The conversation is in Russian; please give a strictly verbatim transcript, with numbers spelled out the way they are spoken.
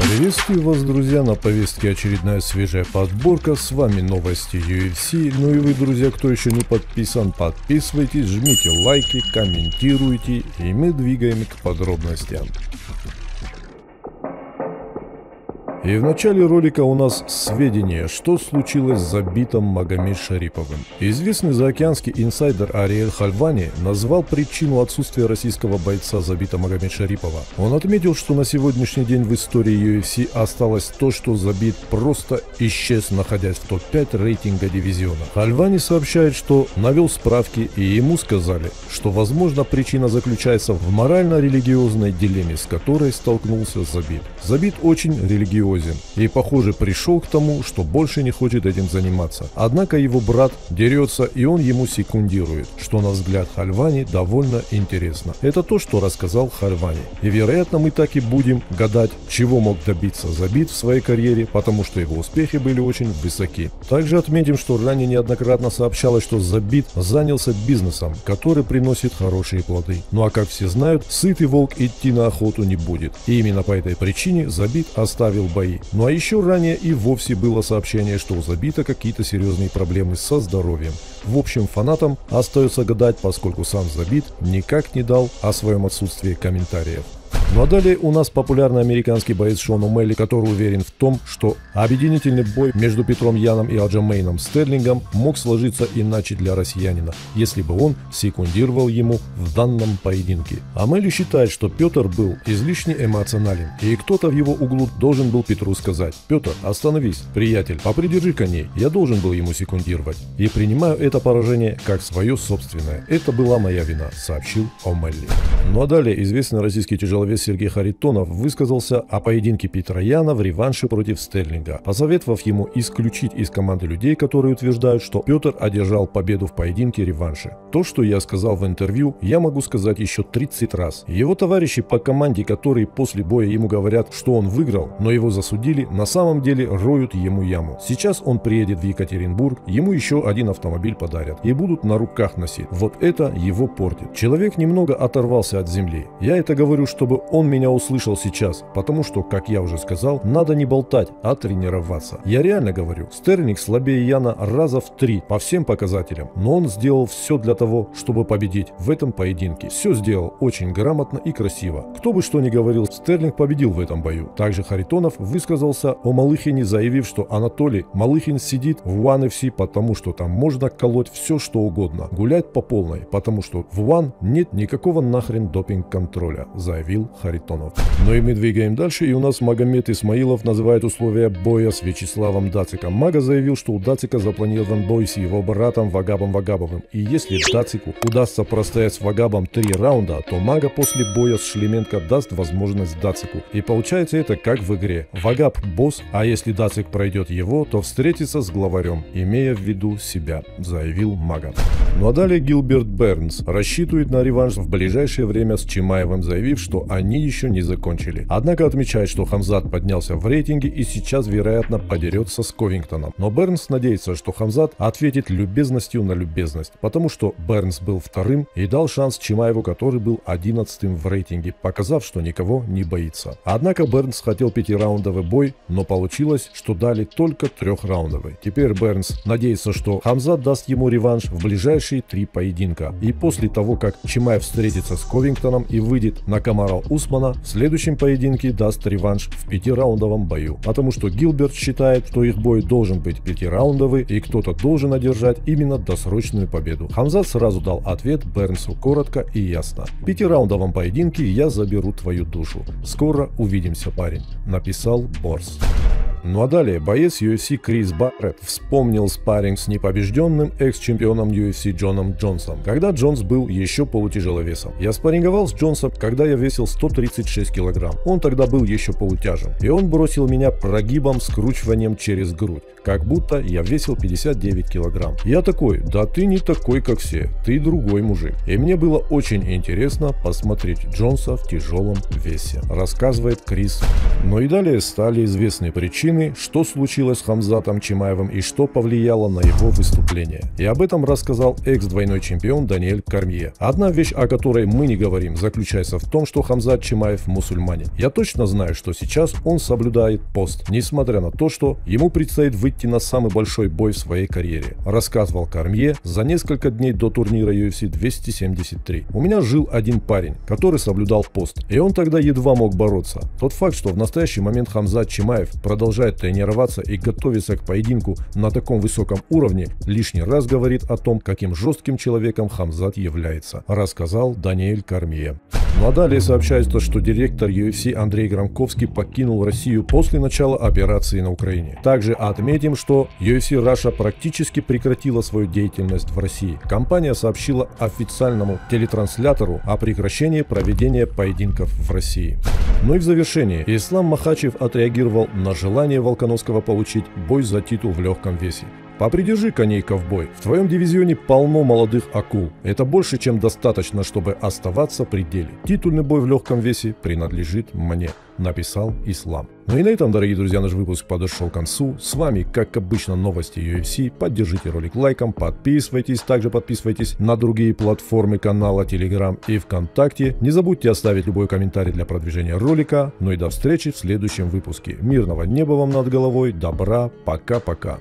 Приветствую вас, друзья, на повестке очередная свежая подборка, с вами новости ю эф си, ну и вы, друзья, кто еще не подписан, подписывайтесь, жмите лайки, комментируйте, и мы двигаем к подробностям. И в начале ролика у нас сведения, что случилось с Забитом Магомед Шариповым. Известный заокеанский инсайдер Ариэль Хальвани назвал причину отсутствия российского бойца Забита Магомед Шарипова. Он отметил, что на сегодняшний день в истории ю эф си осталось то, что Забит просто исчез, находясь в топ пять рейтинга дивизиона. Хальвани сообщает, что навел справки, и ему сказали, что, возможно, причина заключается в морально-религиозной дилемме, с которой столкнулся Забит. Забит очень религиозный. И, похоже, пришел к тому, что больше не хочет этим заниматься. Однако его брат дерется, и он ему секундирует, что, на взгляд Хальвани, довольно интересно. Это то, что рассказал Хальвани. И, вероятно, мы так и будем гадать, чего мог добиться Забит в своей карьере, потому что его успехи были очень высоки. Также отметим, что ранее неоднократно сообщалось, что Забит занялся бизнесом, который приносит хорошие плоды. Ну а как все знают, сытый волк идти на охоту не будет. И именно по этой причине Забит оставил бойца. Ну а еще ранее и вовсе было сообщение, что у Забита какие-то серьезные проблемы со здоровьем. В общем, фанатам остается гадать, поскольку сам Забит никак не дал о своем отсутствии комментариев. Ну а далее у нас популярный американский боец Шон О'Мэлли, который уверен в том, что объединительный бой между Петром Яном и Алджемейном Стерлингом мог сложиться иначе для россиянина, если бы он секундировал ему в данном поединке. О'Мэлли считает, что Петр был излишне эмоционален, и кто-то в его углу должен был Петру сказать: «Петр, остановись, приятель, попридержи коней, я должен был ему секундировать, и принимаю это поражение как свое собственное. Это была моя вина», — сообщил О'Мэлли. Ну а далее известный российский тяжеловес Сергей Харитонов высказался о поединке Петра Яна в реванше против Стерлинга, посоветовав ему исключить из команды людей, которые утверждают, что Петр одержал победу в поединке реванше. То, что я сказал в интервью, я могу сказать еще тридцать раз. Его товарищи по команде, которые после боя ему говорят, что он выиграл, но его засудили, на самом деле роют ему яму. Сейчас он приедет в Екатеринбург, ему еще один автомобиль подарят и будут на руках носить. Вот это его портит. Человек немного оторвался от земли. Я это говорю, чтобы он меня услышал сейчас, потому что, как я уже сказал, надо не болтать, а тренироваться. Я реально говорю, Стерлинг слабее Яна раза в три по всем показателям, но он сделал все для того, чтобы победить в этом поединке. Все сделал очень грамотно и красиво. Кто бы что ни говорил, Стерлинг победил в этом бою. Также Харитонов высказался о Малыхине, заявив, что Анатолий Малыхин сидит в уан эф си, потому что там можно колоть все, что угодно, гулять по полной, потому что в уан нет никакого нахрен допинг-контроля, заявил Харитонов. Ну и мы двигаем дальше, и у нас Магомед Исмаилов называет условия боя с Вячеславом Дациком. Мага заявил, что у Дацика запланирован бой с его братом Вагабом Вагабовым, и если Дацику удастся простоять с Вагабом три раунда, то Мага после боя с Шлеменко даст возможность Дацику. И получается это как в игре: Вагаб босс, а если Дацик пройдет его, то встретится с главарем, имея в виду себя, заявил Мага. Ну а далее Гилберт Бернс рассчитывает на реванш в ближайшее время с Чимаевым, заявив, что они они еще не закончили. Однако отмечает, что Хамзат поднялся в рейтинге и сейчас, вероятно, подерется с Ковингтоном. Но Бернс надеется, что Хамзат ответит любезностью на любезность, потому что Бернс был вторым и дал шанс Чимаеву, который был одиннадцатым в рейтинге, показав, что никого не боится. Однако Бернс хотел пятираундовый бой, но получилось, что дали только трехраундовый. Теперь Бернс надеется, что Хамзат даст ему реванш в ближайшие три поединка. И после того, как Чимаев встретится с Ковингтоном и выйдет на Камара Усмана, в следующем поединке даст реванш в пятираундовом бою, потому что Гилберт считает, что их бой должен быть пятираундовый и кто-то должен одержать именно досрочную победу. Хамзат сразу дал ответ Бернсу коротко и ясно: в пятираундовом поединке я заберу твою душу. Скоро увидимся, парень, написал Борс. Ну а далее боец ю эф си Крис Барретт вспомнил спарринг с непобежденным экс-чемпионом ю эф си Джоном Джонсом, когда Джонс был еще полутяжеловесом. «Я спарринговал с Джонсом, когда я весил сто тридцать шесть килограмм. Он тогда был еще полутяжем. И он бросил меня прогибом, скручиванием через грудь, как будто я весил пятьдесят девять килограмм. Я такой: да ты не такой, как все. Ты другой мужик. И мне было очень интересно посмотреть Джонса в тяжелом весе», рассказывает Крис. Ну и далее стали известны причины, причины, что случилось с Хамзатом Чимаевым и что повлияло на его выступление. И об этом рассказал экс-двойной чемпион Даниэль Кормье. Одна вещь, о которой мы не говорим, заключается в том, что Хамзат Чимаев мусульманин. Я точно знаю, что сейчас он соблюдает пост, несмотря на то, что ему предстоит выйти на самый большой бой в своей карьере, рассказывал Кормье за несколько дней до турнира UFC двести семьдесят три. У меня жил один парень, который соблюдал пост, и он тогда едва мог бороться. Тот факт, что в настоящий момент Хамзат Чимаев продолжает тренироваться и готовится к поединку на таком высоком уровне, лишний раз говорит о том, каким жестким человеком Хамзат является, рассказал Даниэль Кормье. Ну а далее сообщается, что директор ю эф си Андрей Громковский покинул Россию после начала операции на Украине. Также отметим, что ю эф си Russia практически прекратила свою деятельность в России. Компания сообщила официальному телетранслятору о прекращении проведения поединков в России. Ну и в завершении Ислам Махачев отреагировал на желание Волкановского получить бой за титул в легком весе. «Попридержи коней, ковбой. В твоем дивизионе полно молодых акул. Это больше, чем достаточно, чтобы оставаться при деле. Титульный бой в легком весе принадлежит мне», – написал Ислам. Ну и на этом, дорогие друзья, наш выпуск подошел к концу. С вами, как обычно, новости ю эф си. Поддержите ролик лайком, подписывайтесь. Также подписывайтесь на другие платформы канала Telegram и ВКонтакте. Не забудьте оставить любой комментарий для продвижения ролика. Ну и до встречи в следующем выпуске. Мирного неба вам над головой. Добра. Пока-пока.